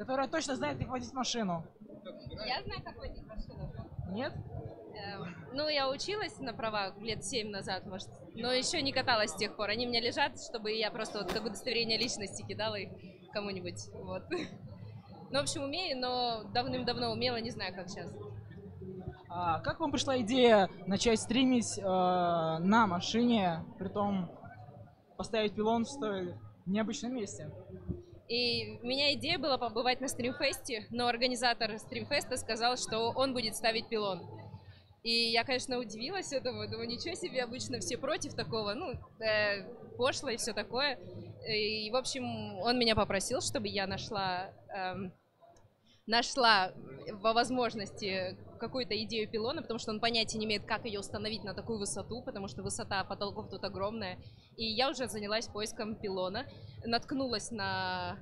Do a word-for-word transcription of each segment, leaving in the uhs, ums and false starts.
которая точно знает, как водить машину. Я знаю, как водить машину. Нет? Ну, я училась на правах лет семь назад, может, но еще не каталась с тех пор. Они у меня лежат, чтобы я просто вот как удостоверение личности кидала их кому-нибудь. Вот. Ну, в общем, умею, но давным-давно умела, не знаю, как сейчас. А как вам пришла идея начать стримить э, на машине, притом поставить пилон в столь необычном месте? И у меня идея была побывать на Стримфесте, но организатор Стримфеста сказал, что он будет ставить пилон. И я, конечно, удивилась этому, думаю, ничего себе, обычно все против такого, ну, э, пошло и все такое. И, в общем, он меня попросил, чтобы я нашла, э, нашла во возможности какую-то идею пилона, потому что он понятия не имеет, как ее установить на такую высоту, потому что высота потолков тут огромная. И я уже занялась поиском пилона, наткнулась на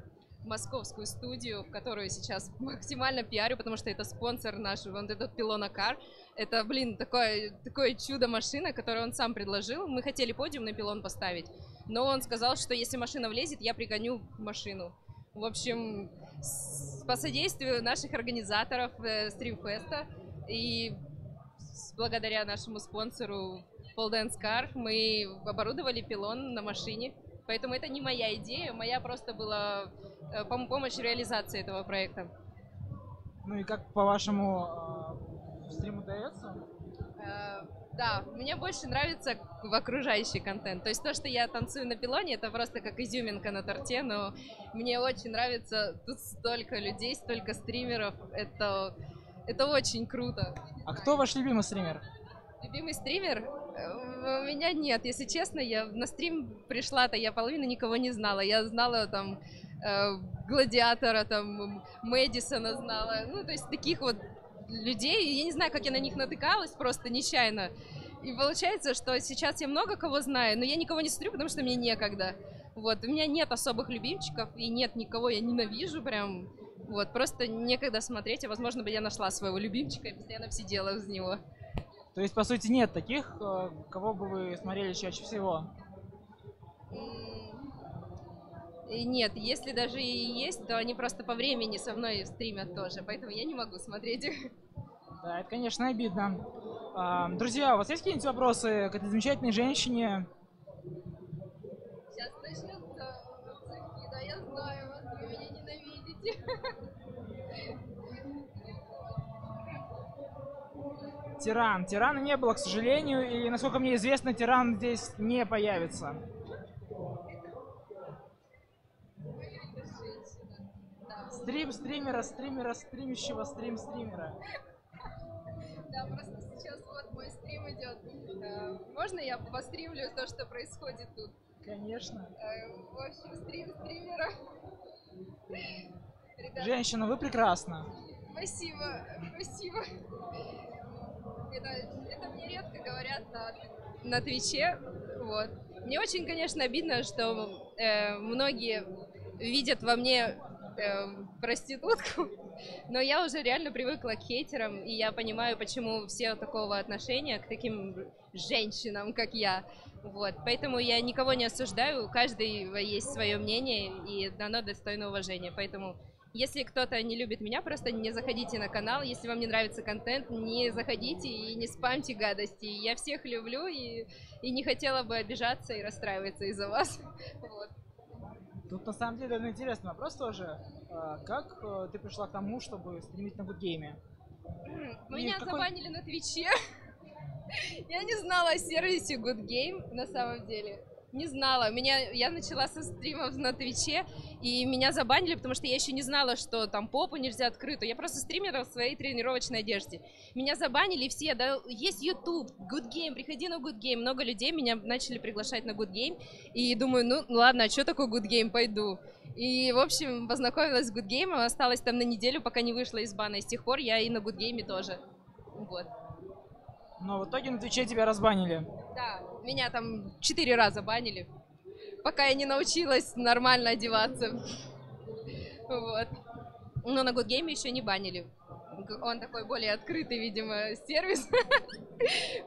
московскую студию, которую сейчас максимально пиарю, потому что это спонсор нашего, вот этот пилонокар. Это, блин, такое, такое чудо-машина, которую он сам предложил. Мы хотели подиумный пилон поставить, но он сказал, что если машина влезет, я пригоню машину. В общем, по содействию наших организаторов э, Стримфеста и благодаря нашему спонсору Pole Dance Карф мы оборудовали пилон на машине. Поэтому это не моя идея, моя просто была помощь в реализации этого проекта. Ну и как по-вашему стриму дается? Э, да, мне больше нравится в окружающий контент. То есть то, что я танцую на пилоне, это просто как изюминка на торте, но мне очень нравится, тут столько людей, столько стримеров, это, это очень круто. А кто ваш любимый стример? Любимый стример? У меня нет, если честно, я на стрим пришла-то, я половину никого не знала. Я знала там э, Гладиатора, там Мэдисона знала, ну то есть таких вот людей, я не знаю, как я на них натыкалась, просто нечаянно. И получается, что сейчас я много кого знаю, но я никого не смотрю, потому что мне некогда. Вот, у меня нет особых любимчиков и нет никого, я ненавижу прям, вот, просто некогда смотреть, а возможно бы я нашла своего любимчика и постоянно все делала из него. То есть, по сути, нет таких, кого бы вы смотрели чаще всего? Нет, если даже и есть, то они просто по времени со мной стримят тоже, поэтому я не могу смотреть их. Да, это, конечно, обидно. Друзья, у вас есть какие-нибудь вопросы к этой замечательной женщине? Сейчас начнутся отзывки, да, я знаю вас, вы меня ненавидите. Тиран. Тирана не было, к сожалению, и, насколько мне известно, тиран здесь не появится. Стрим стримера, стримера, стримящего, стрим стримера. Да, просто сейчас вот мой стрим идет. Можно я постримлю то, что происходит тут? Конечно. В общем, стрим стримера. Женщина, вы прекрасна. Спасибо, спасибо. Это, это мне редко говорят на, на Твиче. Вот. Мне очень, конечно, обидно, что э, многие видят во мне э, проститутку, но я уже реально привыкла к хейтерам, и я понимаю, почему все такого отношения к таким женщинам, как я. Вот. Поэтому я никого не осуждаю, у каждого есть свое мнение, и оно достойно уважения. Поэтому... Если кто-то не любит меня, просто не заходите на канал. Если вам не нравится контент, не заходите и не спамьте гадости. Я всех люблю и, и не хотела бы обижаться и расстраиваться из-за вас. Вот. Тут на самом деле интересный вопрос тоже. Как ты пришла к тому, чтобы стримить на Good Game? Меня какой... забанили на Твиче. Я не знала о сервисе Good Game на самом деле. Не знала. Меня, я начала со стримов на Твиче, и меня забанили, потому что я еще не знала, что там попу нельзя открытую. Я просто стримила в своей тренировочной одежде. Меня забанили, и все, да, есть YouTube, Good Game, приходи на Good Game. Много людей меня начали приглашать на Good Game, и думаю, ну ладно, а что такое Good Game, пойду. И, в общем, познакомилась с Good Game, осталась там на неделю, пока не вышла из бана. И с тех пор я и на Good Game тоже. Вот. Но в итоге на Твиче тебя разбанили. Да, меня там четыре раза банили, пока я не научилась нормально одеваться. Вот. Но на Good Game еще не банили. Он такой более открытый, видимо, сервис.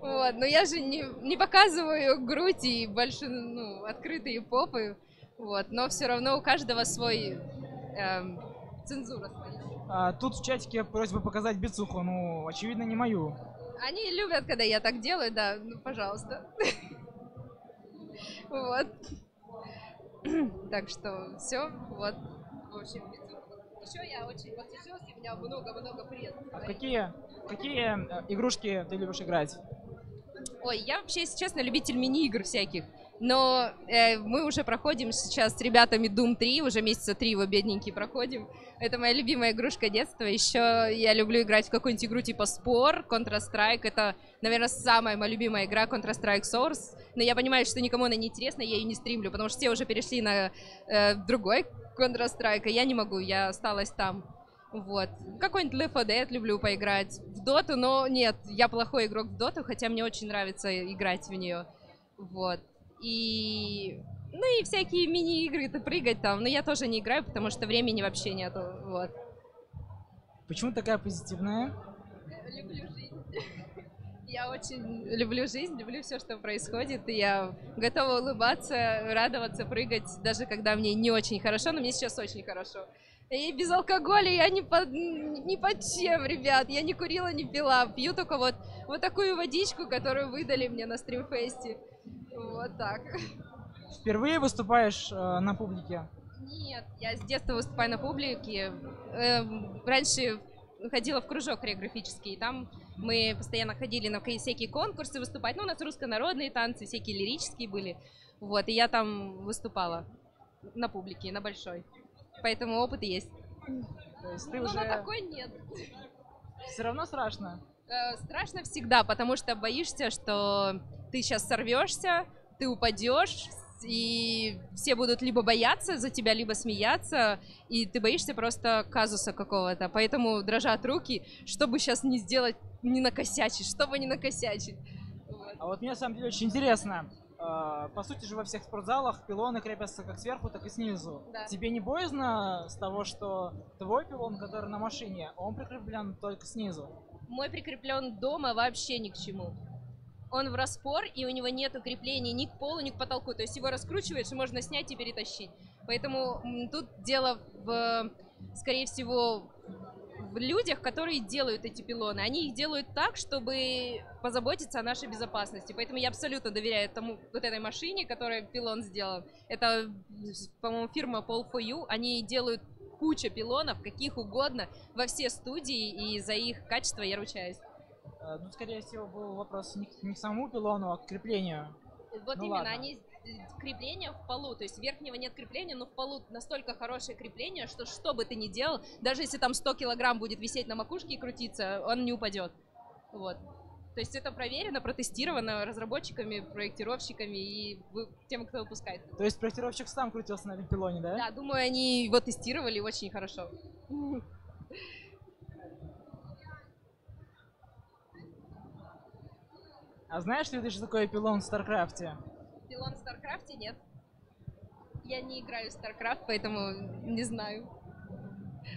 Вот. Но я же не, не показываю грудь и больше, ну, открытые попы. Вот. Но все равно у каждого свой, э, цензура стоит. А, тут в чатике просьба показать бицуху, ну, очевидно, не мою. Они любят, когда я так делаю, да, ну, пожалуйста. Вот. Так что все, вот. В общем, еще я очень восхищаюсь, у меня много-много приятных. А какие, какие игрушки ты любишь играть? Ой, я вообще, если честно, любитель мини-игр всяких. Но э, мы уже проходим сейчас с ребятами Doom три, уже месяца три его бедненькие проходим. Это моя любимая игрушка детства. Еще я люблю играть в какую-нибудь игру типа Spore, Counter-Strike. Это, наверное, самая моя любимая игра, Counter-Strike Source. Но я понимаю, что никому она не интересна, я ее не стримлю, потому что все уже перешли на э, другой Counter-Strike, а я не могу, я осталась там. Вот. Какой-нибудь Лефт фор Дэд люблю поиграть. В Доту, но нет, я плохой игрок в Доту, хотя мне очень нравится играть в нее. Вот. И... Ну и всякие мини-игры-то прыгать там, но я тоже не играю, потому что времени вообще нету, вот. Почему такая позитивная? Люблю жизнь. Я очень люблю жизнь, люблю все, что происходит, и я готова улыбаться, радоваться, прыгать, даже когда мне не очень хорошо, но мне сейчас очень хорошо. И без алкоголя я не под, не под чем, ребят, я не курила, не пила, пью только вот, вот такую водичку, которую выдали мне на стримфесте. Вот так. Впервые выступаешь э, на публике? Нет, я с детства выступаю на публике. Э, раньше ходила в кружок хореографический, и там мы постоянно ходили на всякие конкурсы выступать. Ну, у нас руссконародные танцы, всякие лирические были. Вот, и я там выступала на публике, на большой. Поэтому опыт есть. То есть ты ну, уже... на такой нет. Все равно страшно? Э, страшно всегда, потому что боишься, что... Ты сейчас сорвешься, ты упадешь, и все будут либо бояться за тебя, либо смеяться, и ты боишься просто казуса какого-то. Поэтому дрожат руки, чтобы сейчас не сделать, не накосячить, чтобы не накосячить. Вот. А вот мне на самом деле очень интересно. По сути же во всех спортзалах пилоны крепятся как сверху, так и снизу. Да. Тебе не боязно с того, что твой пилон, который на машине, он прикреплен только снизу? Мой прикреплен дома вообще ни к чему. Он в распор, и у него нет укреплений ни к полу, ни к потолку. То есть его раскручиваешь, и можно снять и перетащить. Поэтому тут дело, в, скорее всего, в людях, которые делают эти пилоны. Они их делают так, чтобы позаботиться о нашей безопасности. Поэтому я абсолютно доверяю тому, вот этой машине, которая пилон сделала. Это, по-моему, фирма Pole фор ю. Они делают кучу пилонов, каких угодно, во все студии, и за их качество я ручаюсь. Ну, скорее всего, был вопрос не к, не к самому пилону, а к креплению. Вот ну, именно, ладно. Они крепления в полу, то есть верхнего нет крепления, но в полу настолько хорошее крепление, что что бы ты ни делал, даже если там сто килограмм будет висеть на макушке и крутиться, он не упадет. Вот. То есть это проверено, протестировано разработчиками, проектировщиками и тем, кто выпускает. То есть проектировщик сам крутился на этом пилоне, да? Да, думаю, они его тестировали очень хорошо. А знаешь ли ты, что такое пилон в Старкрафте? Пилон в Старкрафте? Нет. Я не играю в Старкрафт, поэтому не знаю.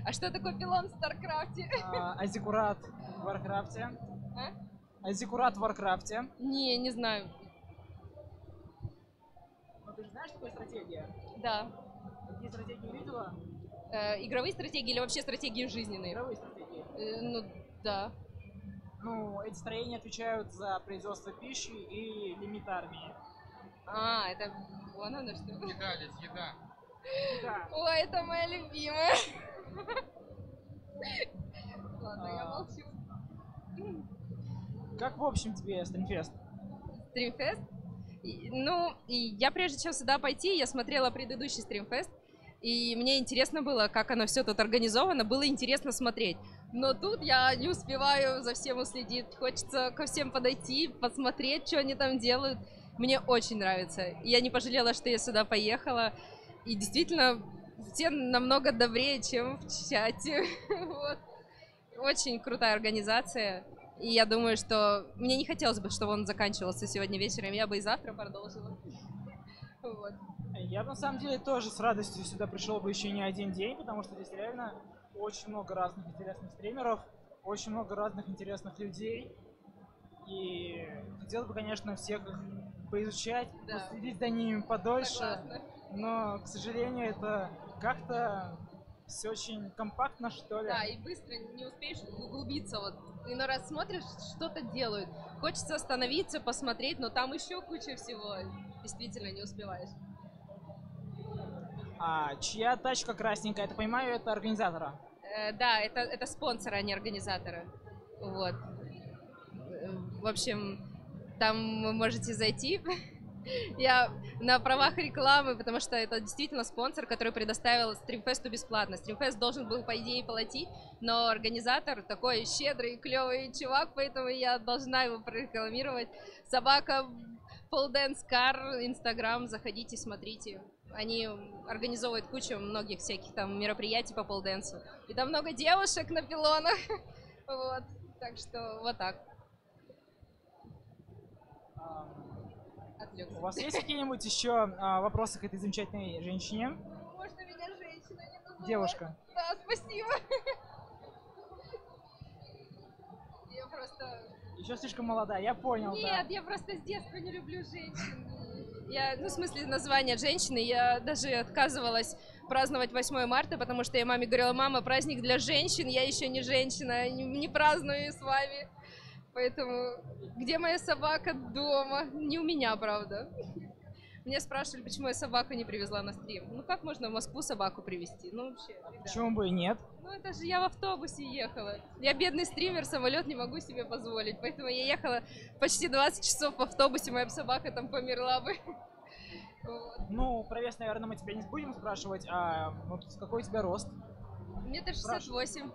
А что такое пилон в Старкрафте? А, азикурат в Варкрафте. А? Азикурат в Варкрафте. Не, не знаю. Но ты же знаешь, что такое стратегия? Да. Какие стратегии видела? Э, игровые стратегии или вообще стратегии жизненные? Игровые стратегии. Э, ну, да. Ну, эти строения отвечают за производство пищи и лимит армии. А, это вон оно что? Еда, Лиз, еда. Да. Ой, это моя любимая. Ладно, я молчу. Как, в общем, тебе Стримфест? Стримфест? Ну, я прежде чем сюда пойти, я смотрела предыдущий Стримфест. И мне интересно было, как оно все тут организовано, было интересно смотреть. Но тут я не успеваю за всем уследить, хочется ко всем подойти, посмотреть, что они там делают. Мне очень нравится. Я не пожалела, что я сюда поехала. И действительно, все намного добрее, чем в чате. Вот. Очень крутая организация. И я думаю, что мне не хотелось бы, чтобы он заканчивался сегодня вечером, я бы и завтра продолжила. Вот. Я бы, на самом деле, тоже с радостью сюда пришел бы еще не один день, потому что здесь реально очень много разных интересных стримеров, очень много разных интересных людей. И хотел бы, конечно, всех их поизучать, да. Последить за ними подольше. Согласна. Но, к сожалению, это как-то все очень компактно, что ли. Да, и быстро не успеешь углубиться. Вот иной раз смотришь, что-то делают. Хочется остановиться, посмотреть, но там еще куча всего. Действительно, не успеваешь. А чья тачка красненькая? Я так понимаю, это организатора? Э, да, это, это спонсоры, а не организаторы. Вот. В общем, там вы можете зайти. Я на правах рекламы, потому что это действительно спонсор, который предоставил Стримфесту бесплатно. Стримфест должен был, по идее, платить, но организатор такой щедрый, клевый чувак, поэтому я должна его прорекламировать. Собака Pole Dance Карф, Инстаграм, заходите, смотрите. Они организовывают кучу многих всяких там мероприятий по Pole Dance. И там много девушек на пилонах. Вот, так что вот так. Отвлекся. У вас есть какие-нибудь еще а, вопросы к этой замечательной женщине? Можно меня женщина не называть? Девушка. Да, спасибо. Я просто... Еще слишком молода, я понял. Нет, да. Я просто с детства не люблю женщин. Я, ну, в смысле, название женщины, я даже отказывалась праздновать восьмое марта, потому что я маме говорила: мама, праздник для женщин, я еще не женщина, не праздную с вами. Поэтому, где моя собака? Дома. Не у меня, правда. Меня спрашивали, почему я собаку не привезла на стрим. Ну, как можно в Москву собаку привезти? Ну, вообще, ребята. Почему бы и нет? Ну, это же я в автобусе ехала. Я бедный стример, самолет не могу себе позволить. Поэтому я ехала почти двадцать часов в автобусе, моя собака там померла бы. Ну, про вес, наверное, мы тебя не будем спрашивать. А вот какой у тебя рост? Метр шестьдесят восемь.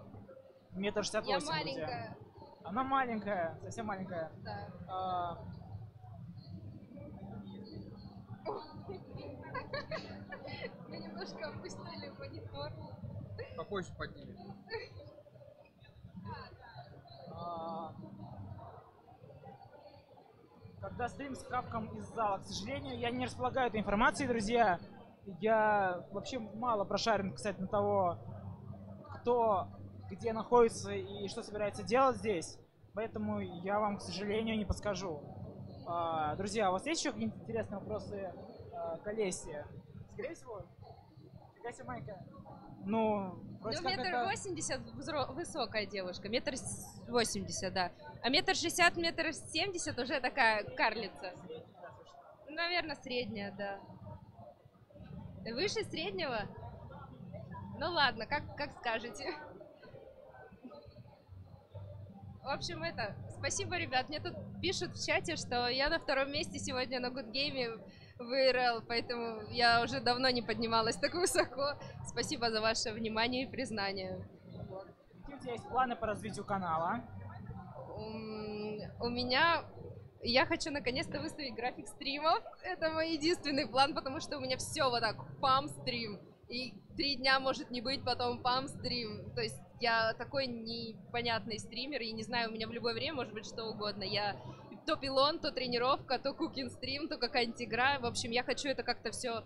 Метр шестьдесят восемь. Я маленькая. Она маленькая, совсем маленькая. Да. А... Мы немножко опустили монитор. Попозже подняли. А... Когда стрим с хапком из зала, к сожалению, я не располагаю этой информацией, друзья. Я вообще мало прошарен, кстати, на того, кто... где находится и что собирается делать здесь, поэтому я вам, к сожалению, не подскажу. А, друзья, у вас есть еще какие-нибудь интересные вопросы а, к Олесе? Скорее всего, Олеся маленькая. Ну, вроде ну, метр это... восемьдесят высокая девушка, метр восемьдесят, да. А метр шестьдесят, метр семьдесят уже такая карлица. Наверное, средняя, да. Выше среднего? Ну ладно, как, как скажете. В общем, это, спасибо, ребят. Мне тут пишут в чате, что я на втором месте сегодня на Good Game в ИРЛ, поэтому я уже давно не поднималась так высоко. Спасибо за ваше внимание и признание. Какие у тебя есть планы по развитию канала? У меня... Я хочу наконец-то выставить график стримов. Это мой единственный план, потому что у меня все вот так, пам-стрим. И три дня может не быть, потом пам-стрим. То есть я такой непонятный стример, и не знаю, у меня в любое время может быть что угодно. Я то пилон, то тренировка, то кукинг-стрим, то какая-нибудь игра. В общем, я хочу это как-то все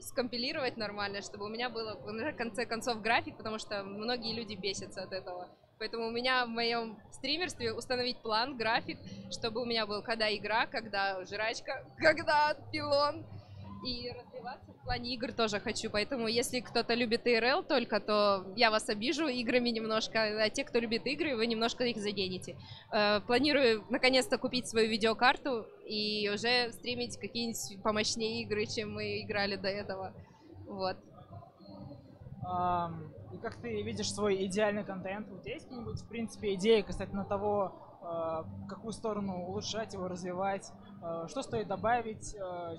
скомпилировать нормально, чтобы у меня было в конце концов график, потому что многие люди бесятся от этого. Поэтому у меня в моем стримерстве установить план, график, чтобы у меня был когда игра, когда жрачка, когда пилон. И развиваться в плане игр тоже хочу, поэтому если кто-то любит ИРЛ только, то я вас обижу играми немножко, а те, кто любит игры, вы немножко их заденете. Планирую наконец-то купить свою видеокарту и уже стримить какие-нибудь помощнее игры, чем мы играли до этого. Вот. И как ты видишь свой идеальный контент? У тебя есть какие-нибудь, в принципе, идеи касательно того, в какую сторону улучшать его, развивать? Что стоит добавить,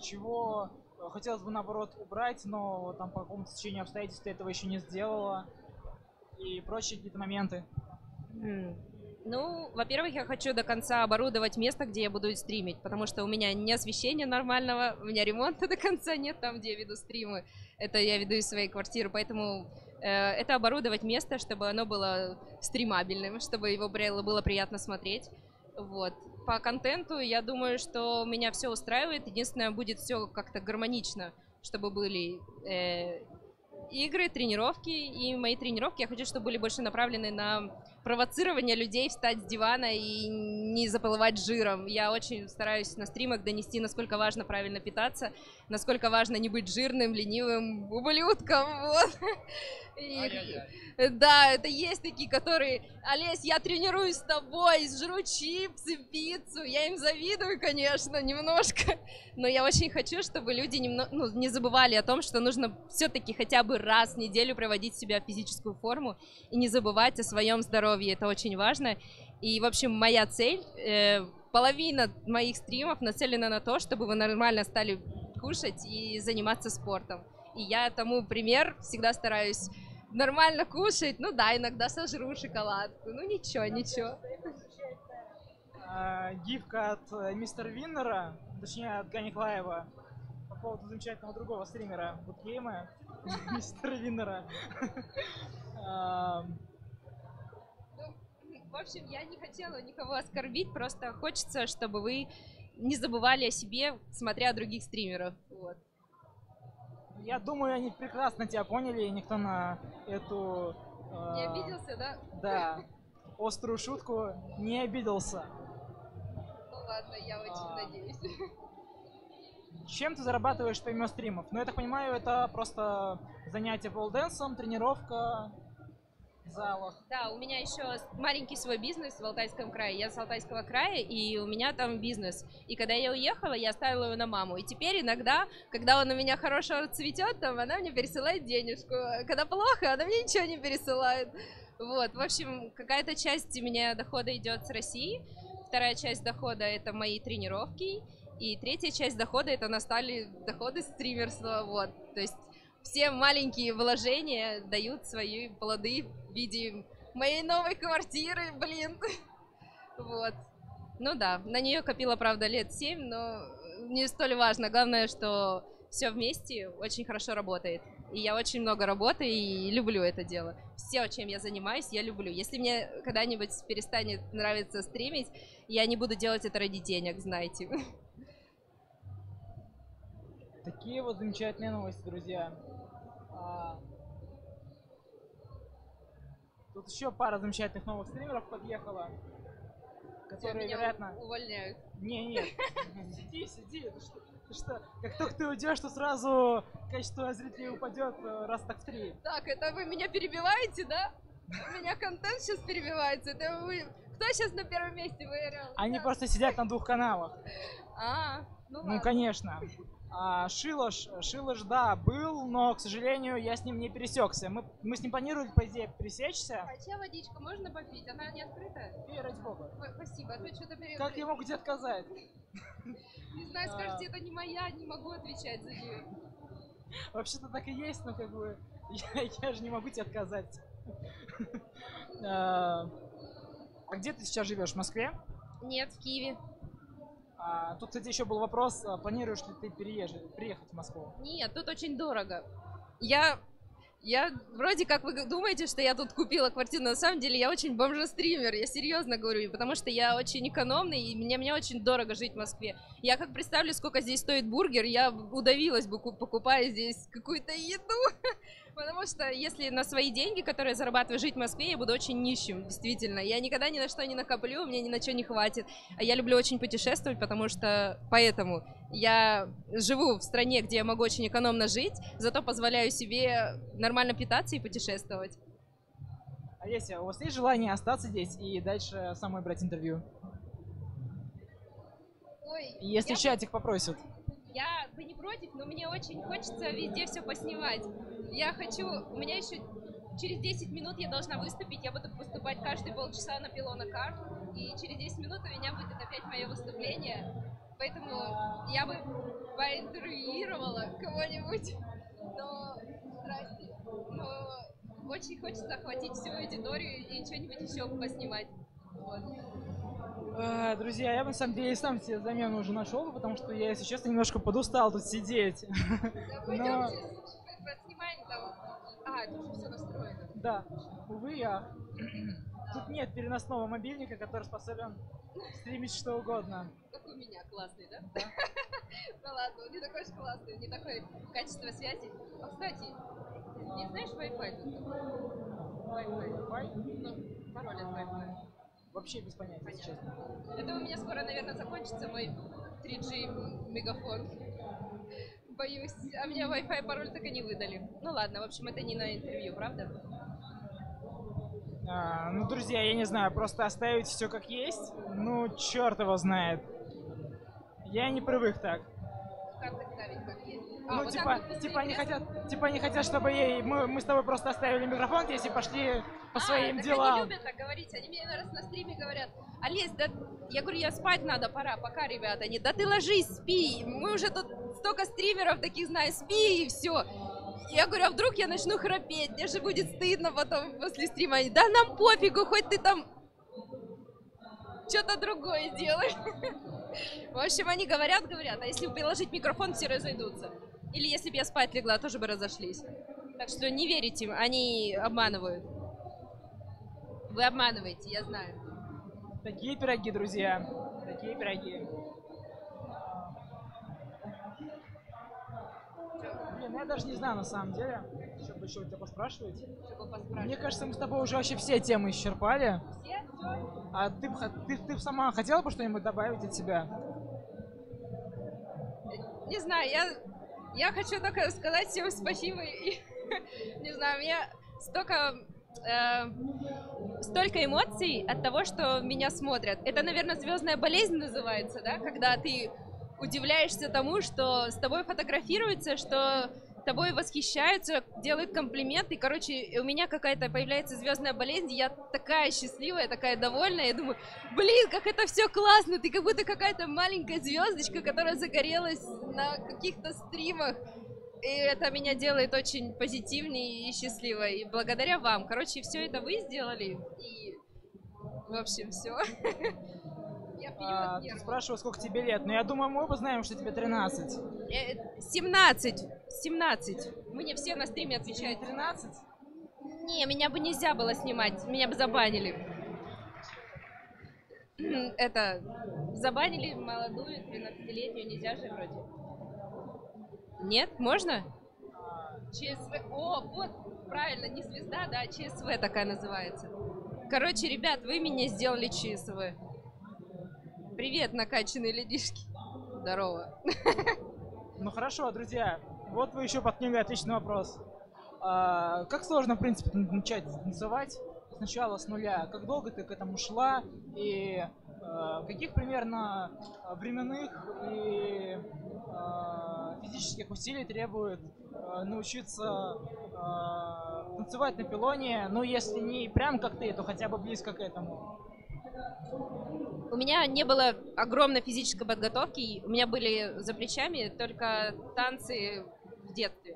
чего... Хотелось бы, наоборот, убрать, но там по какому-то течению обстоятельств ты этого еще не сделала. И прочие какие-то моменты. Mm. Ну, во-первых, я хочу до конца оборудовать место, где я буду стримить. Потому что у меня не освещения нормального, у меня ремонта до конца нет там, где я веду стримы. Это я веду из своей квартиры, поэтому... Это оборудовать место, чтобы оно было стримабельным, чтобы его было приятно смотреть. Вот. По контенту я думаю, что меня все устраивает. Единственное, будет все как-то гармонично, чтобы были э, игры, тренировки. И мои тренировки я хочу, чтобы были больше направлены на провоцирование людей встать с дивана и не заплывать жиром. Я очень стараюсь на стримах донести, насколько важно правильно питаться, насколько важно не быть жирным, ленивым ублюдком. Вот. И, да, это есть такие, которые: Олесь, я тренируюсь с тобой, жру чипсы, пиццу. Я им завидую, конечно, немножко. Но я очень хочу, чтобы люди немного, ну, не забывали о том, что нужно все-таки хотя бы раз в неделю проводить себя в физическую форму и не забывать о своем здоровье. Это очень важно. И, в общем, моя цель, э, половина моих стримов нацелена на то, чтобы вы нормально стали кушать и заниматься спортом. И я тому пример, всегда стараюсь нормально кушать, ну да, иногда сожру шоколадку, ну ничего, ничего. А, гифка от мистера Виннера, точнее от Гани Клаева, по поводу замечательного другого стримера Good Game, мистера Виннера. В общем, я не хотела никого оскорбить, просто хочется, чтобы вы не забывали о себе, смотря других стримеров. Вот. Я думаю, они прекрасно тебя поняли, и никто на эту... Э, не обиделся, да? Да. Острую шутку не обиделся. Ну ладно, я очень а, надеюсь. Чем ты зарабатываешь помимо стримов? Ну, я так понимаю, это просто занятие полдэнсом, тренировка в залах. Да, у меня еще маленький свой бизнес в Алтайском крае. Я с Алтайского края, и у меня там бизнес. И когда я уехала, я оставила его на маму. И теперь иногда, когда он у меня хорошо цветет, там, она мне пересылает денежку. Когда плохо, она мне ничего не пересылает. Вот, в общем, какая-то часть у меня дохода идет с России. Вторая часть дохода — это мои тренировки. И третья часть дохода — это настали доходы стримерства. Вот, то есть все маленькие вложения дают свои плоды в виде моей новой квартиры, блин. Вот. Ну да, на нее копила, правда, лет семь, но не столь важно. Главное, что все вместе очень хорошо работает. И я очень много работаю и люблю это дело. Все, чем я занимаюсь, я люблю. Если мне когда-нибудь перестанет нравиться стримить, я не буду делать это ради денег, знаете. Такие вот замечательные новости, друзья. Тут еще пара замечательных новых стримеров подъехала, которые, меня вероятно... увольняют. Не, не, сиди, сиди. Ты что, ты что? Как только ты уйдешь, то сразу качество зрителей упадет раз так в три. Так, это вы меня перебиваете, да? У меня контент сейчас перебивается. Это вы... Кто сейчас на первом месте выиграл? Они да. просто сидят на двух каналах. А, ну, ну конечно. А, Шилош, Шилош, да, был, но, к сожалению, я с ним не пересекся. Мы, мы с ним планировали, по идее, пересечься. А чья водичка? Можно попить? Она не открыта? И, ради бога. Спасибо, а то что-то перевернули. Как я могу тебе отказать? Не знаю, скажите, это не моя, не могу отвечать за нее. Вообще-то так и есть, но как бы я же не могу тебе отказать. А где ты сейчас живешь? В Москве? Нет, в Киеве. А, тут, кстати, еще был вопрос, планируешь ли ты переехать в Москву? Нет, тут очень дорого. Я, я вроде как вы думаете, что я тут купила квартиру, но на самом деле я очень бомжа-стример, я серьезно говорю, потому что я очень экономный, и мне, мне очень дорого жить в Москве. Я как представлю, сколько здесь стоит бургер, я удавилась бы, покупая здесь какую-то еду. Потому что если на свои деньги, которые я зарабатываю, жить в Москве, я буду очень нищим, действительно. Я никогда ни на что не накоплю, мне ни на что не хватит. А я люблю очень путешествовать, потому что поэтому я живу в стране, где я могу очень экономно жить, зато позволяю себе нормально питаться и путешествовать. Олеся, у вас есть желание остаться здесь и дальше самой брать интервью? Ой, Если я... чатик попросят. Я бы не против, но мне очень хочется везде все поснимать. Я хочу... У меня еще через десять минут я должна выступить. Я буду выступать каждые полчаса на пилона карт. И через десять минут у меня будет опять мое выступление. Поэтому я бы поинтервьюировала кого-нибудь. Но... Здрасте. Но очень хочется охватить всю аудиторию и что-нибудь еще поснимать. Вот. Друзья, я на самом деле сам себе замену уже нашел, потому что я, если честно, немножко подустал тут сидеть. Да, пойдемте, снимаем там. А, тут уже все настроено. Да, увы, я... Да. Тут нет переносного мобильника, который способен стримить что угодно. Как у меня, классный, да? Да. Да ладно, он не такой же классный, не такое качество связи. А, кстати, не знаешь Wi-Fi? Wi-Fi. Wi-Fi? Пароль от Wi-Fi. Вообще без понятия, понятно, честно. Это у меня скоро, наверное, закончится мой три джи мегафон. Боюсь, а мне Wi-Fi пароль так и не выдали. Ну ладно, в общем, это не на интервью, правда? А, ну, друзья, я не знаю, просто оставить все как есть? Ну, черт его знает. Я не привык так. Как оставить как есть? А, ну, вот типа, так, вот, типа, они хотят, типа они хотят, чтобы ей, мы, мы с тобой просто оставили микрофон, если пошли по а, своим так делам. Они любят так говорить, они мне раз на стриме говорят: Олесь, да... я говорю, я спать надо, пора, пока, ребята. Они, да ты ложись, спи, мы уже тут столько стримеров таких знаем, спи и все. Я говорю, а вдруг я начну храпеть, мне же будет стыдно потом после стрима. Они, да нам пофигу, хоть ты там что-то другое делаешь. В общем, они говорят, говорят, а если приложить микрофон, все разойдутся. Или если бы я спать легла, тоже бы разошлись. Так что не верите им, они обманывают. Вы обманываете, я знаю. Такие пироги, друзья. Такие пироги. Блин, я даже не знаю на самом деле. Что бы еще у тебя поспрашивать? Мне кажется, мы с тобой уже вообще все темы исчерпали. Все? А ты, ты, ты сама хотела бы что-нибудь добавить от себя? Не знаю, я... Я хочу только сказать всем спасибо. И, не знаю, у меня столько, э, столько эмоций от того, что меня смотрят. Это, наверное, звездная болезнь называется, да? Когда ты удивляешься тому, что с тобой фотографируются, что тобой восхищаются, делают комплименты. Короче, у меня какая-то появляется звездная болезнь. Я такая счастливая, такая довольная. Я думаю, блин, как это все классно. Ты как будто какая-то маленькая звездочка, которая загорелась на каких-то стримах. И это меня делает очень позитивной и счастливой. И благодаря вам. Короче, все это вы сделали. И, в общем, все. Я спрашиваю, сколько тебе лет, но я думаю, мы оба знаем, что тебе тринадцать. семнадцать. семнадцать. Мне все на стриме отвечают. тринадцать? Не, меня бы нельзя было снимать, меня бы забанили. Это, забанили молодую, двенадцатилетнюю, нельзя же вроде. Нет, можно? ЧСВ, о, вот, правильно, не звезда, да, ЧСВ такая называется. Короче, ребят, вы меня сделали ЧСВ. Привет, накачанные ледишки. Здорово. Ну хорошо, друзья, вот вы еще подкинули отличный вопрос. А, как сложно, в принципе, начать танцевать сначала с нуля? Как долго ты к этому шла? И а, каких примерно временных и а, физических усилий требует а, научиться а, танцевать на пилоне? Ну, если не прям как ты, то хотя бы близко к этому. У меня не было огромной физической подготовки, у меня были за плечами только танцы в детстве.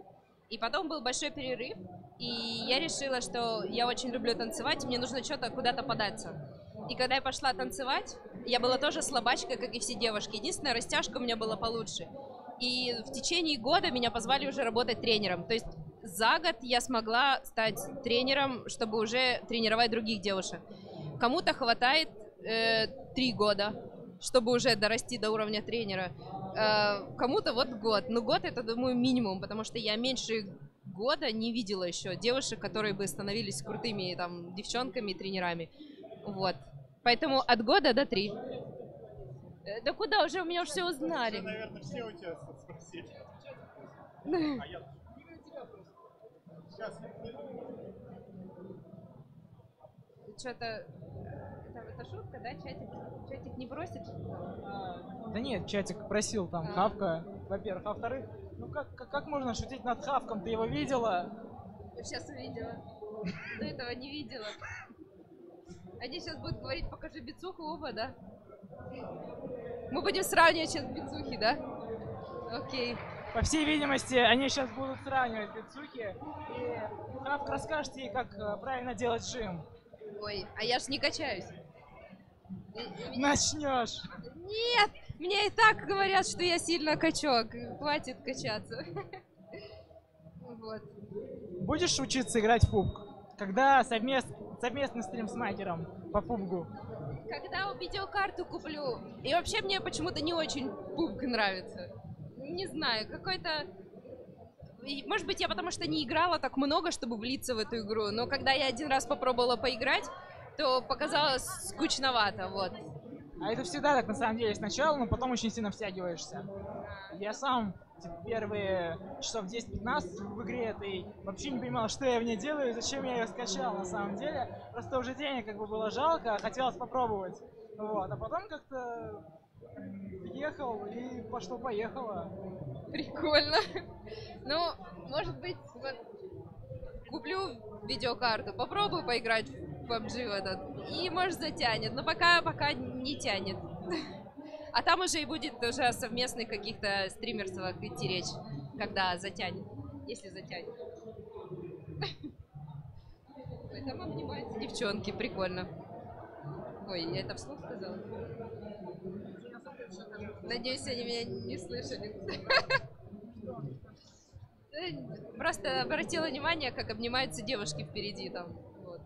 И потом был большой перерыв, и я решила, что я очень люблю танцевать, мне нужно что-то куда-то податься. И когда я пошла танцевать, я была тоже слабачкой, как и все девушки. Единственное, растяжка у меня была получше. И в течение года меня позвали уже работать тренером. То есть за год я смогла стать тренером, чтобы уже тренировать других девушек. Кому-то хватает три года, чтобы уже дорасти до уровня тренера. Кому-то вот год. Но год это, думаю, минимум, потому что я меньше года не видела еще девушек, которые бы становились крутыми там девчонками и тренерами. Вот. Поэтому от года до три. Да куда уже? У меня уже все узнали. Уже, наверное, все у тебя спросили. А я... Сейчас. Что-то... Это шутка, да? Чатик, чатик не просит? Да нет, чатик просил там а. Хавка, во-первых. А во-вторых, ну как, как, как можно шутить над Хавком? Ты его видела? Сейчас увидела. До этого не видела. Они сейчас будут говорить, покажи бицуху оба, да? Мы будем сравнивать сейчас бицухи, да? Окей. По всей видимости, они сейчас будут сравнивать бицухи. И Хавк расскажет ей, как правильно делать жим. Ой, а я ж не качаюсь. Меня... Начнешь. Нет, мне и так говорят, что я сильно качок. Хватит качаться. Вот. Будешь учиться играть в пубг? Когда совмест... совместный стрим с Макером по пубгу? Когда видеокарту куплю. И вообще мне почему-то не очень пубг нравится. Не знаю, какой-то... Может быть, я потому что не играла так много, чтобы влиться в эту игру, но когда я один раз попробовала поиграть, то показалось скучновато, вот. А это всегда так, на самом деле, сначала, но потом очень сильно втягиваешься. Я сам первые часов десять-пятнадцать в игре этой вообще не понимал, что я в ней делаю и зачем я ее скачал, на самом деле. Просто уже денег как бы было жалко, хотелось попробовать. Вот. А потом как-то ехал и пошло-поехало. Прикольно. Ну, может быть, вот, куплю видеокарту, попробую поиграть в пабг в этот, и, может, затянет, но пока, пока не тянет. А там уже и будет уже о совместных каких-то стримерствах идти речь, когда затянет, если затянет. Ой, там обнимаются девчонки, прикольно. Ой, я это вслух сказала? Надеюсь, они меня не слышали. Просто обратила внимание, как обнимаются девушки впереди там. Вот.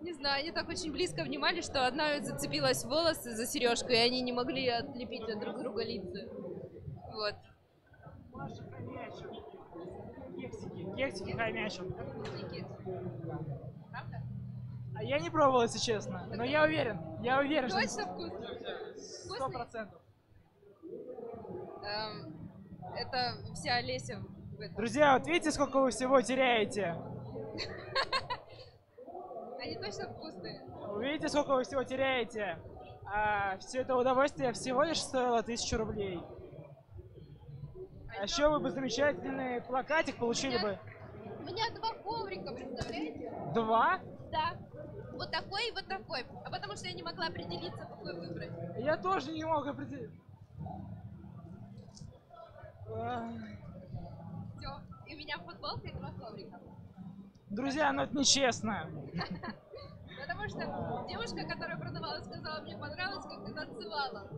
Не знаю, они так очень близко внимали, что одна зацепилась в волосы за сережку, и они не могли отлепить от друг друга лица. Вот. Маша хомячит. Кексики. Кексики хомячат. Правда? А я не пробовала, если честно, но я уверен. Я уверен, что... Точно вкусно? Сто процентов. Это вся Олеся. Друзья, вот видите, сколько вы всего теряете? Они точно вкусные. Видите, сколько вы всего теряете? А, все это удовольствие всего лишь стоило тысячу рублей. А, а еще вы бы замечательный плакатик получили у меня, бы. У меня два коврика, представляете? Два? Да. Вот такой и вот такой. А потому что я не могла определиться, какой выбрать. Я тоже не мог определиться. Все, и у меня футболка и два коврика. Друзья, ну это нечестно. Потому что девушка, которая продавала, сказала, мне понравилось, как ты танцевала.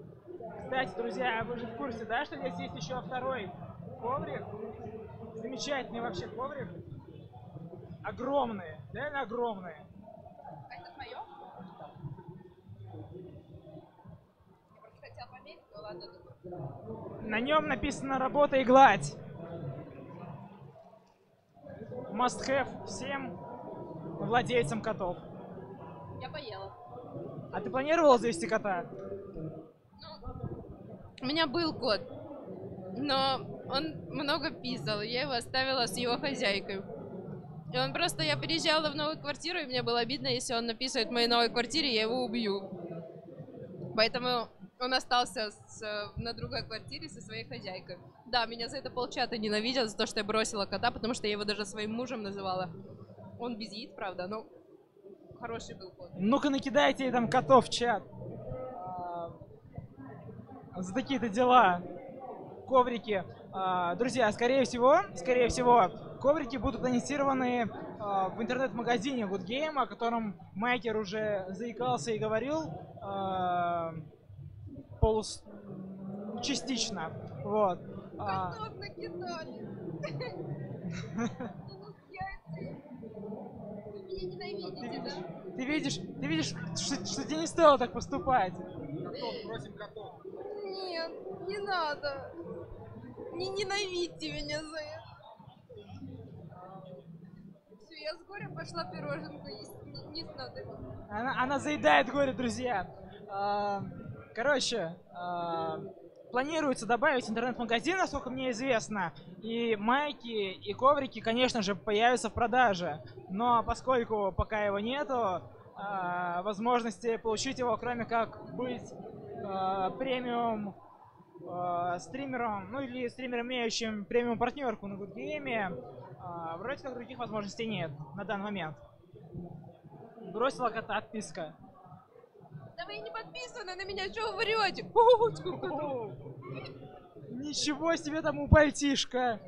Кстати, друзья, вы же в курсе, да, что здесь есть еще второй коврик? Замечательный вообще коврик. Огромные, реально огромные. А это твое? Я просто хотела померить, но ладно. На нем написано «Работа и гладь». Must have всем владельцам котов. Я поела. А ты планировала завести кота? Ну, у меня был кот, но он много писал. Я его оставила с его хозяйкой. И он просто... Я переезжала в новую квартиру, и мне было обидно, если он написывает в моей новой квартире, я его убью. Поэтому... Он остался с, на другой квартире со своей хозяйкой. Да, меня за это полчата ненавидят, за то, что я бросила кота, потому что я его даже своим мужем называла. Он без яиц, правда, но хороший был кот. Ну-ка накидайте там котов в чат. А, за такие-то дела. Коврики. А, друзья, скорее всего, скорее всего, коврики будут анонсированы а, в интернет-магазине Good Game, о котором Майкер уже заикался и говорил. А, Полус... частично. Вот. А... Ты видишь, ты видишь, ты видишь, что, что тебе не стоило так поступать. Котов, просим котов. Нет, не надо. Не ненавидьте меня за это. Все, я с горем пошла пироженку есть. Не, не надо. Она, она заедает горе, друзья. А... Короче, э, планируется добавить интернет-магазин, насколько мне известно, и майки, и коврики, конечно же, появятся в продаже. Но поскольку пока его нету, э, возможности получить его, кроме как быть э, премиум э, стримером, ну или стримером, имеющим премиум партнерку на Good Game, э, вроде как других возможностей нет на данный момент. Бросила кота отписка. Да вы не подписаны на меня, что вы врете? Ничего себе там упальтишка!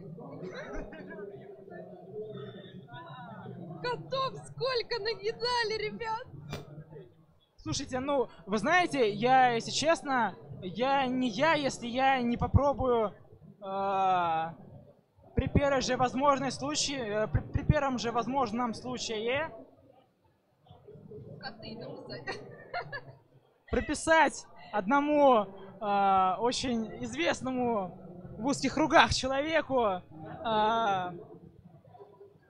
Котов сколько накидали, ребят! Слушайте, ну, вы знаете, я, если честно, я не я, если я не попробую э, при первом же возможном случае, э, при, при первом же возможном случае... Коты написать. Прописать одному э, очень известному в узких кругах человеку а,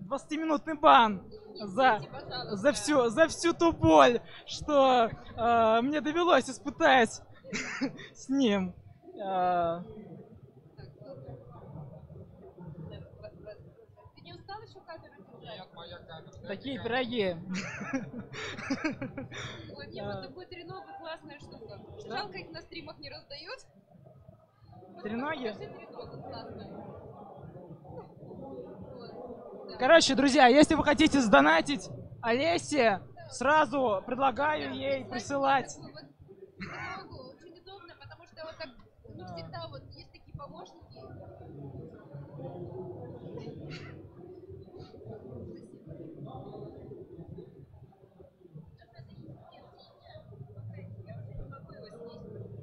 двадцатиминутный бан за, за, всю, за всю ту боль, что а, мне довелось испытать с ним. А, такие пироги. Ой, мне просто будет треноги, классная штука. Жалко, их на стримах не раздают. Треноги? Короче, друзья, если вы хотите сдонатить Олесе, сразу предлагаю ей присылать. Очень удобно, потому что вот так, ну, всегда вот есть такие помощники.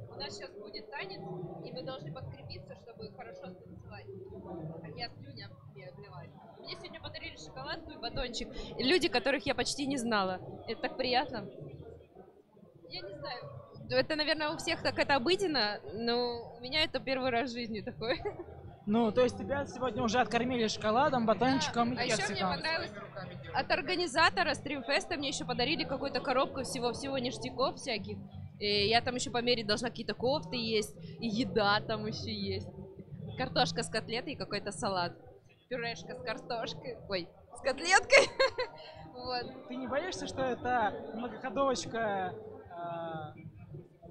У нас сейчас будет танец, и мы должны подкрепиться, чтобы хорошо станцевать. Я слюня обливаю. Мне сегодня подарили шоколадку и батончик. Люди, которых я почти не знала. Это так приятно. Я не знаю. Это, наверное, у всех так это обыденно, но у меня это первый раз в жизни такой. Ну, то есть тебя сегодня уже откормили шоколадом, батончиком, да. И а еще мне понравилось, от организатора Стримфеста мне еще подарили какую-то коробку всего-всего ништяков всяких. И я там еще померить должна, какие-то кофты есть, и еда там еще есть. Картошка с котлетой и какой-то салат. Пюрешка с картошкой, ой, с котлеткой. Вот. Ты не боишься, что это многоходовочка, э,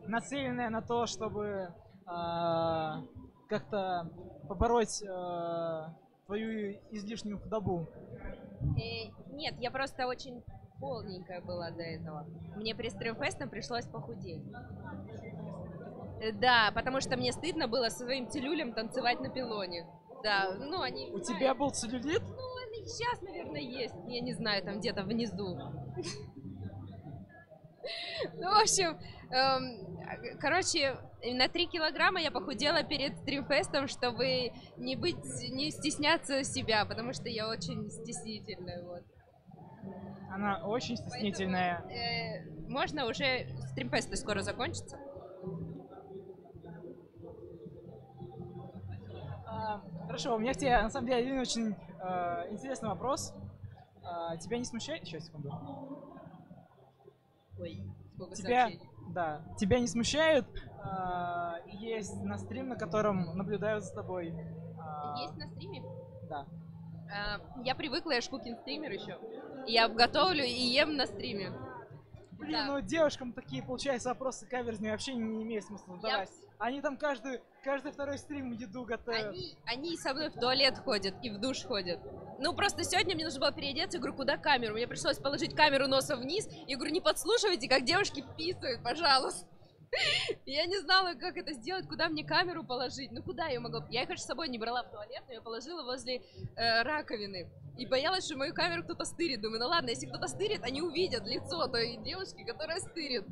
нацеленная на то, чтобы... Э, как-то побороть э, твою излишнюю худобу? Э, нет, я просто очень полненькая была до этого. Мне при Стримфесте пришлось похудеть. Э, да, потому что мне стыдно было со своим целлюлем танцевать на пилоне. Да, ну они... У тебя был целлюлит? Ну, он и сейчас, наверное, есть. Я не знаю, там где-то внизу. Ну, в общем, эм, короче, на три килограмма я похудела перед Стримфестом, чтобы не быть, не стесняться себя, потому что я очень стеснительная, вот. Она очень стеснительная. Поэтому, э, можно уже, Стримфест скоро закончится. А, хорошо, у меня к тебе, на самом деле, один очень э, интересный вопрос. А, тебя не смущает? Еще секунду. Ой, тебя, да, тебя не смущает? А, есть на стрим, на котором наблюдают за тобой. А, есть на стриме? Да. А, я привыкла, я кукинг-стример еще. Я готовлю и ем на стриме. Блин, да. Ну девушкам такие, получается, вопросы каверзные вообще не имеет смысла задавать. Я... Они там каждый, каждый второй стрим еду готовят. Они, они со мной в туалет ходят и в душ ходят. Ну, просто сегодня мне нужно было переодеться, я говорю, куда камеру? Мне пришлось положить камеру носом вниз. Я говорю, не подслушивайте, как девушки писают, пожалуйста. Я не знала, как это сделать, куда мне камеру положить. Ну, куда я могла? Я их с собой не брала в туалет, но я положила возле э, раковины. И боялась, что мою камеру кто-то стырит. Думаю, ну ладно, если кто-то стырит, они увидят лицо той девушки, которая стырит.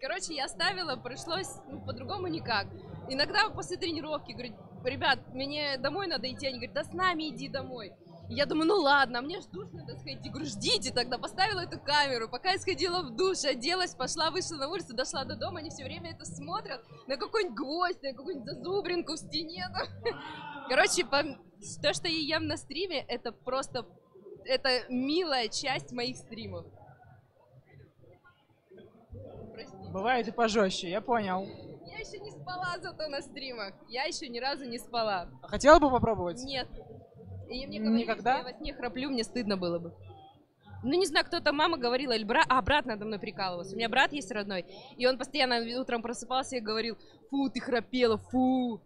Короче, я оставила, пришлось, ну, по-другому никак. Иногда после тренировки, говорю, ребят, мне домой надо идти. Они говорят, да с нами иди домой. Я думаю, ну ладно, а мне в душ надо сходить. Я говорю, ждите тогда, поставила эту камеру. Пока я сходила в душ, оделась, пошла, вышла на улицу, дошла до дома, они все время это смотрят на какой-нибудь гвоздь, на какую-нибудь зазубринку в стене. Короче, то, что я ем на стриме, это просто, это милая часть моих стримов. Бывает и пожестче, я понял. Я еще не спала зато на стримах. Я еще ни разу не спала. Хотела бы попробовать? Нет. И мне говорили, никогда? Что я во сне храплю, мне стыдно было бы. Ну, не знаю, кто-то мама говорила, или брат, а брат надо мной прикалывался. У меня брат есть родной, и он постоянно утром просыпался и говорил, фу, ты храпела, фу.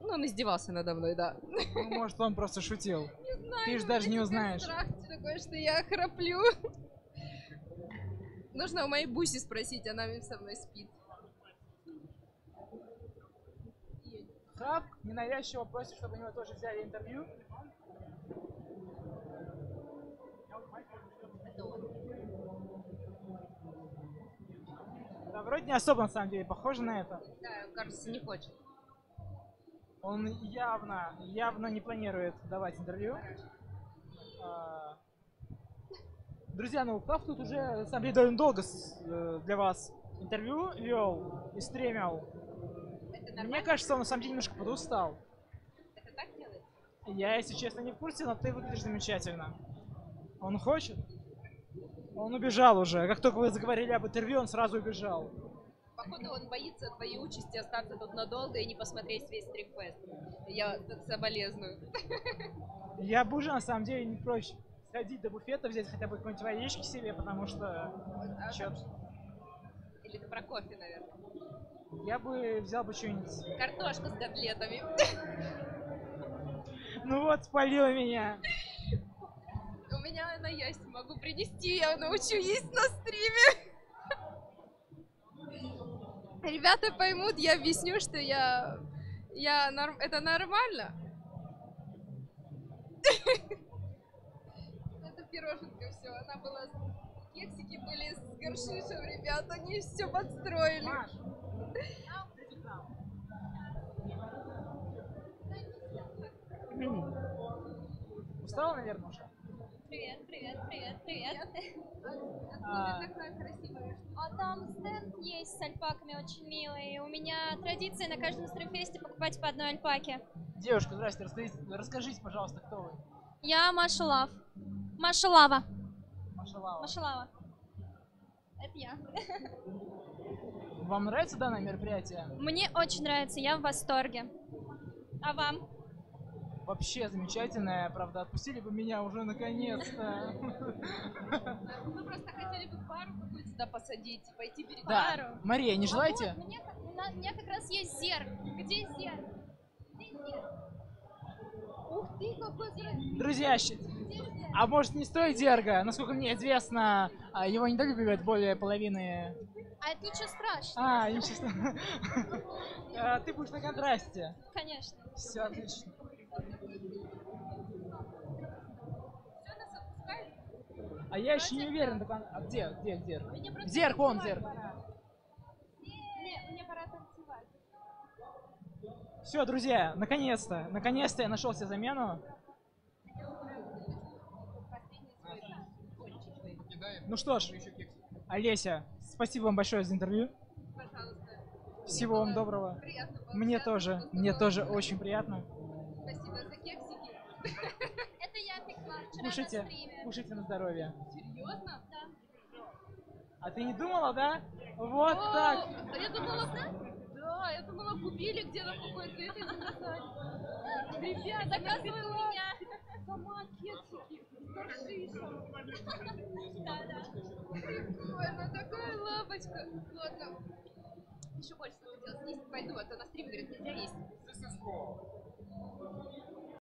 Ну, он издевался надо мной, да. Ну, может, он просто шутил. Не знаю. Ты же даже не узнаешь. Страх такой, что я храплю. Нужно у моей Буси спросить, она со мной спит. Храп ненавязчиво просит, чтобы у него тоже взяли интервью. Да, вроде не особо, на самом деле, похоже на это. Да, кажется, не хочет. Он явно, явно не планирует давать интервью. А, друзья, ну, Клав тут уже, на самом деле, довольно долго для вас интервью вел и стримил. Мне кажется, он на самом деле немножко подустал. Я, если честно, не в курсе, но ты выглядишь замечательно. Он хочет? Он убежал уже. Как только вы заговорили об интервью, он сразу убежал. Походу, он боится твоей участи остаться тут надолго и не посмотреть весь Стримфест. Я соболезную. Я бы уже, на самом деле, не прочь сходить до буфета, взять хотя бы какой-нибудь водички себе, потому что... А чёрт. Или ты про кофе, наверное. Я бы взял бы что-нибудь. Картошку с котлетами. Ну вот, спалила меня. У меня она есть, могу принести, я научу есть на стриме. Ребята поймут, я объясню, что я... я норм... это нормально. Это пироженка все, она была... Кексики были с горшишем, ребята, они все подстроили. Устала, наверное, уже? Привет, привет, привет, привет. Откуда такая красивая? А там стенд есть с альпаками, очень милый. У меня традиция на каждом стримфесте покупать по одной альпаке. Девушка, здрасте, расскажите, расскажите, пожалуйста, кто вы? Я Маша Лав. Маша Лава. Маша Лава. Маша Лава. Это я. Вам нравится данное мероприятие? Мне очень нравится, я в восторге. А вам? Вообще замечательная, правда, отпустили бы меня уже наконец-то. Мы просто хотели бы пару какую-то сюда посадить, пойти перед пару. Мария, не желаете? У меня как раз есть зерк. Где зерк? Где зерк? Ух ты, какой зерк. Друзья, а может не стоит зерга? Насколько мне известно, его недолюбливают более половины... А это ничего страшного. А, ничего страшного. Ты будешь на контрасте. Конечно. Все отлично. А я еще не уверен, а где, где, где? Зерк, вон зерк. Мне пора танцевать. Все, друзья, наконец-то, наконец-то я нашел себе замену. Ну что ж, Олеся, спасибо вам большое за интервью. Пожалуйста. Всего вам доброго. Мне тоже, мне тоже очень приятно. Спасибо за кексики. Это я пекла вчера на стриме. Кушайте на здоровье. Серьезно? Да. А ты не думала, да? Вот так. А я думала, да? Да, я думала, купили где-то какой-то. Ребят, заказывай у меня. Сама кексики. Да, да. Прикольно, такая лапочка. Ладно. Еще больше захотелось есть, пойду, а то на стрим говорят, нельзя есть.